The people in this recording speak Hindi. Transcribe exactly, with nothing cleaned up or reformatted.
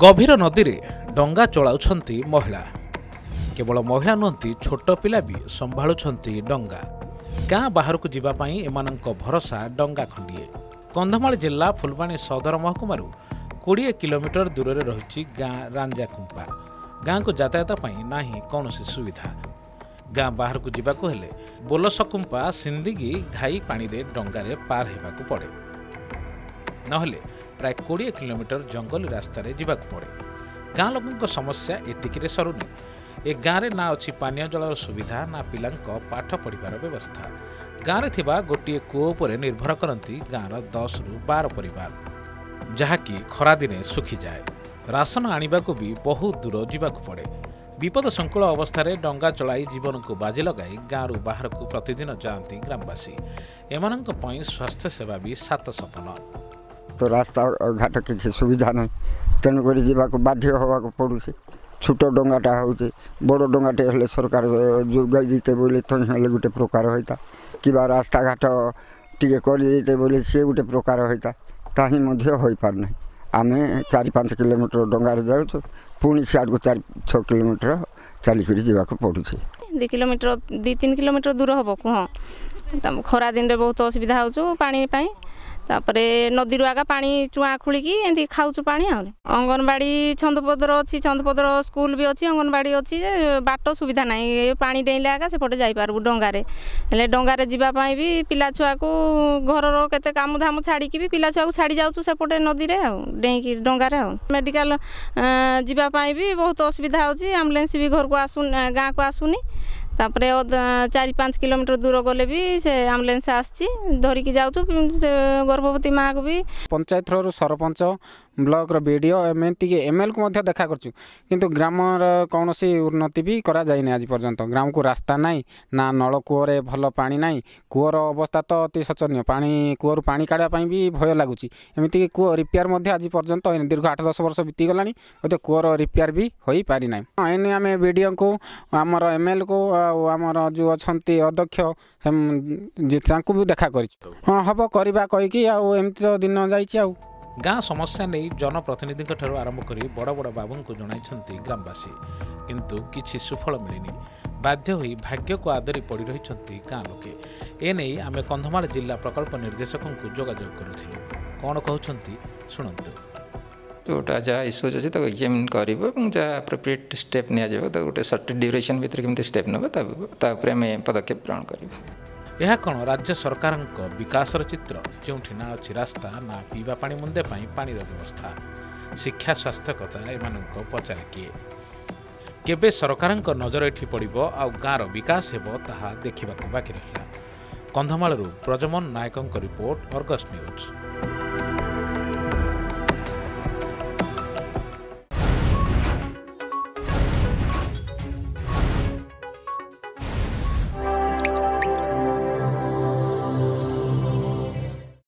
गभीर नदी रे डंगा चलाउछंती महिला। केवल महिला नुहंती छोट पिला भी संभाळुछंती डंगा। गाँ बाहर को जीवा पाई एमानंक भरोसा डंगा खंडीए। कंधमाल जिला फुलबाणी सदर महकुमारू बीस किलोमीटर दूर में रही गाँ रांजाकुंपा। गाँ को यातायात पाई नाही कौनसी सुविधा। गाँ बाहर को जीवाकू हेले बोलसकुंपा सिंदिगी घाई पानी रे डंगा रे पार हेबाकू पड़े, नहले प्राय बीस किलोमीटर जंगल रास्तार जावाक पड़े। गाँ लोकों समस्या एतिकी सरुनी। ए गाँव में ना अच्छी पानी जलर सुविधा ना पिलांको पाठ पढ़ार व्यवस्था। गाँव में गोटे कूओ पर निर्भर करती गाँव दस रु बार परिवार, जहाँकि खरा दिने सुखी जाए। राशन आनिबाकू भी बहुत दूर जावाक पड़े। विपद संकुल अवस्था रे डंगा चलाई जीवन को बाजी लगाई गाँव बाहर को प्रतिदिन जाती ग्रामवासी। एमानंक पई स्वास्थ्य सेवा भी सात सपन। तो रास्ता घाट किसी सुविधा नहीं, तेणुक जावाक बाध्य होवाक पड़ुसी। छोट डंगाटा हो बड़ डंगाटे हेले सरकार जोगाई देते बोले तो गोटे प्रकार होता, कि रास्ता घाट टी करते बोले सी गोटे प्रकार होता। ताही मध्य हो पार नहीं। आमे चार पाँच किलोमीटर डंगार जाऊँ, पुणी सियाड़ को चार छः किलोमीटर चलिकी जावाक पड़ुचे। दु किलोमीटर दु तीन किलोमीटर दूर हम कह। खरा दिन में बहुत असुविधा हो पानी पाई। तापरे नदी आगा पानी चुआ खोलिकी एमती खाऊ पा। अंगनवाड़ी छंदपदर अच्छी, छंदपदर स्कूल भी अच्छी, अंगनवाड़ी अच्छी। बाट सुविधा ना पानी डेले आगा सेपटे जापारू डंगार। हेल्ले डंगार जावाई भी पिला छुआ को घर के कम धाम छाड़िकी भी पिला छुआ को छाड़ी जाऊँ सेपटे नदी में डेकी डंगार। मेडिकल जावाई भी बहुत असुविधा होची। एम्बुलेंस भी घर को आसु गाँ को आसुनी। तापरे चार पाँच किलोमीटर दूर गले भी से एम्बुलेंस आसची धरिकी जाऊँ। गर्भवती माँ को भी panchayat through sarpanch block BDO एमएनटी एमएल को देखा करूँ, किंतु ग्राम कौन उन्नति भी करा जाई नहीं। आज पर्यंत ग्राम को रास्ता नहीं ना नलकूर भल पा ना। कूर अवस्था तो अति शोचनीय। पा कूर पा काढ़ापी भी भय लगुच। एमती कूर रिपेयर आज पर्यंत दीर्घ आठ दस वर्ष बीतीगला कूर रिपेयर भी हो पारि ना। एने आम बीडीओ को आमर एमएल को आमर जो अच्छा अध्यक्ष भी देखा करब कहीकि एमती तो दिन जा। गाँ समस्या नहीं जनप्रतिनिधि आरंभ कर बड़ बड़ बाबू को जनाई ग्रामवासी, किंतु किसी सुफल मिलनी। बाध्य होई भाग्य को आदरी पड़ी रही गाँ लोके। एने आम कंधमाल जिला प्रकल्प निर्देशक को जोगाजोग करूँ। कौन कहते शुणु। जोटा जहाँ इश्यूज अच्छे एक्जामिन करप्रोप्रिएट स्टेप निजाव। गोटे सर्ट ड्यूरेसन भितर केमती स्टेप ना पदक्षेप ग्रहण कर। यह कौन राज्य सरकार विकासर चित्र जो ना अच्छी रास्ता ना पीवा पानी मुंदे पाई पानी व्यवस्था शिक्षा स्वास्थ्य कथा एम पचारे किए। केबे सरकार नजर एटी पड़ आ गाँव विकास होगा देखा बाकी रहा। कंधमाल प्रजमन नायकों रिपोर्ट, अर्गस न्यूज।